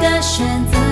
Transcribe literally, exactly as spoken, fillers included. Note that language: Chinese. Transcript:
的选择。